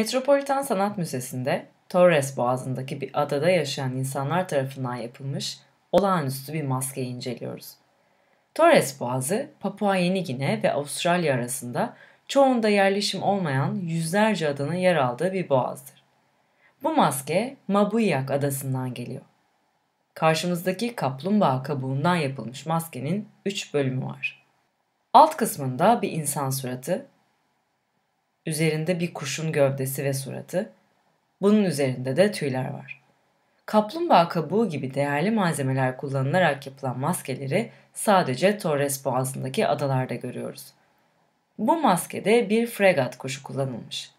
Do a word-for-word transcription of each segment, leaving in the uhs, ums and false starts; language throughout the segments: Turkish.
Metropolitan Sanat Müzesi'nde Torres Boğazı'ndaki bir adada yaşayan insanlar tarafından yapılmış olağanüstü bir maskeyi inceliyoruz. Torres Boğazı, Papua Yeni Gine ve Avustralya arasında çoğunda yerleşim olmayan yüzlerce adanın yer aldığı bir boğazdır. Bu maske Mabuiag Adası'ndan geliyor. Karşımızdaki kaplumbağa kabuğundan yapılmış maskenin üç bölümü var. Alt kısmında bir insan suratı, üzerinde bir kuşun gövdesi ve suratı, bunun üzerinde de tüyler var. Kaplumbağa kabuğu gibi değerli malzemeler kullanılarak yapılan maskeleri sadece Torres Boğazı'ndaki adalarda görüyoruz. Bu maskede bir fregat kuşu kullanılmış.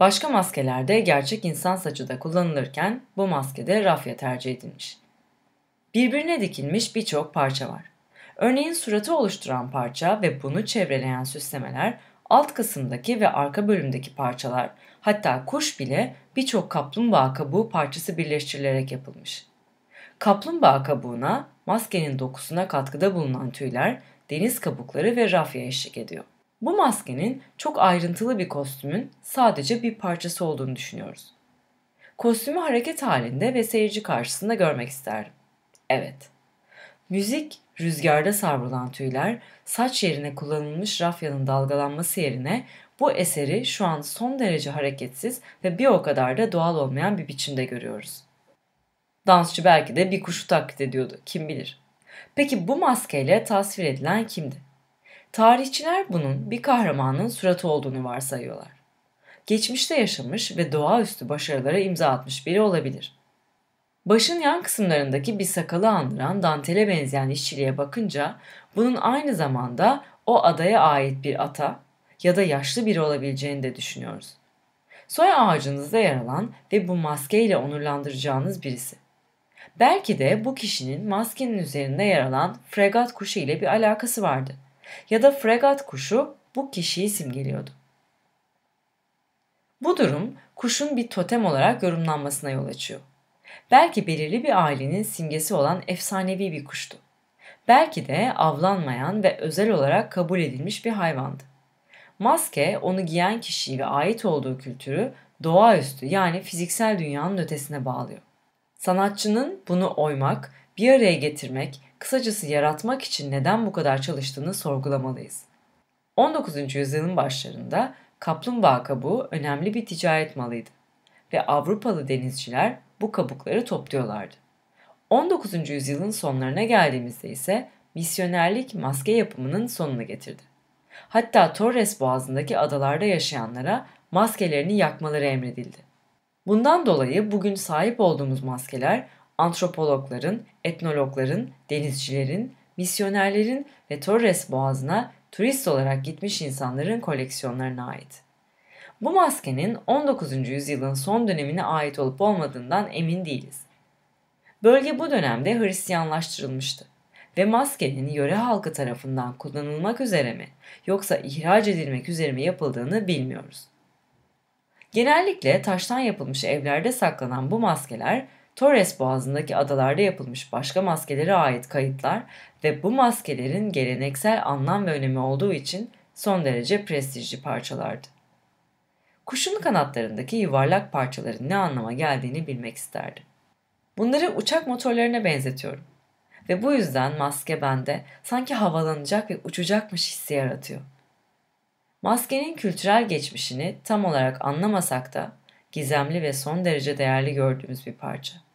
Başka maskelerde gerçek insan saçı da kullanılırken bu maskede rafya tercih edilmiş. Birbirine dikilmiş birçok parça var. Örneğin suratı oluşturan parça ve bunu çevreleyen süslemeler, alt kısımdaki ve arka bölümdeki parçalar, hatta kuş bile birçok kaplumbağa kabuğu parçası birleştirilerek yapılmış. Kaplumbağa kabuğuna, maskenin dokusuna katkıda bulunan tüyler, deniz kabukları ve rafya eşlik ediyor. Bu maskenin çok ayrıntılı bir kostümün sadece bir parçası olduğunu düşünüyoruz. Kostümü hareket halinde ve seyirci karşısında görmek isterdim. Evet. Müzik, rüzgarda savrulan tüyler, saç yerine kullanılmış rafyanın dalgalanması yerine bu eseri şu an son derece hareketsiz ve bir o kadar da doğal olmayan bir biçimde görüyoruz. Dansçı belki de bir kuşu taklit ediyordu, kim bilir. Peki bu maskeyle tasvir edilen kimdi? Tarihçiler bunun bir kahramanın suratı olduğunu varsayıyorlar. Geçmişte yaşamış ve doğaüstü başarılara imza atmış biri olabilir. Başın yan kısımlarındaki bir sakalı andıran dantele benzeyen işçiliğe bakınca bunun aynı zamanda o adaya ait bir ata ya da yaşlı biri olabileceğini de düşünüyoruz. Soy ağacınızda yer alan ve bu maskeyle onurlandıracağınız birisi. Belki de bu kişinin maskenin üzerinde yer alan fregat kuşu ile bir alakası vardı. Ya da fregat kuşu bu kişiyi simgeliyordu. Bu durum kuşun bir totem olarak yorumlanmasına yol açıyor. Belki belirli bir ailenin simgesi olan efsanevi bir kuştu. Belki de avlanmayan ve özel olarak kabul edilmiş bir hayvandı. Maske onu giyen kişiyi ve ait olduğu kültürü doğaüstü yani fiziksel dünyanın ötesine bağlıyor. Sanatçının bunu oymak, bir araya getirmek, kısacası yaratmak için neden bu kadar çalıştığını sorgulamalıyız. on dokuzuncu yüzyılın başlarında kaplumbağa kabuğu önemli bir ticaret malıydı ve Avrupalı denizciler bu kabukları topluyorlardı. on dokuzuncu yüzyılın sonlarına geldiğimizde ise misyonerlik maske yapımının sonunu getirdi. Hatta Torres Boğazı'ndaki adalarda yaşayanlara maskelerini yakmaları emredildi. Bundan dolayı bugün sahip olduğumuz maskeler antropologların, etnologların, denizcilerin, misyonerlerin ve Torres Boğazı'na turist olarak gitmiş insanların koleksiyonlarına ait. Bu maskenin on dokuzuncu yüzyılın son dönemine ait olup olmadığından emin değiliz. Bölge bu dönemde Hristiyanlaştırılmıştı ve maskenin yöre halkı tarafından kullanılmak üzere mi yoksa ihraç edilmek üzere mi yapıldığını bilmiyoruz. Genellikle taştan yapılmış evlerde saklanan bu maskeler, Torres Boğazı'ndaki adalarda yapılmış başka maskelere ait kayıtlar ve bu maskelerin geleneksel anlam ve önemi olduğu için son derece prestijli parçalardı. Kuşun kanatlarındaki yuvarlak parçaların ne anlama geldiğini bilmek isterdim. Bunları uçak motorlarına benzetiyorum ve bu yüzden maske bende sanki havalanacak ve uçacakmış hissi yaratıyor. Maskenin kültürel geçmişini tam olarak anlamasak da gizemli ve son derece değerli gördüğümüz bir parça.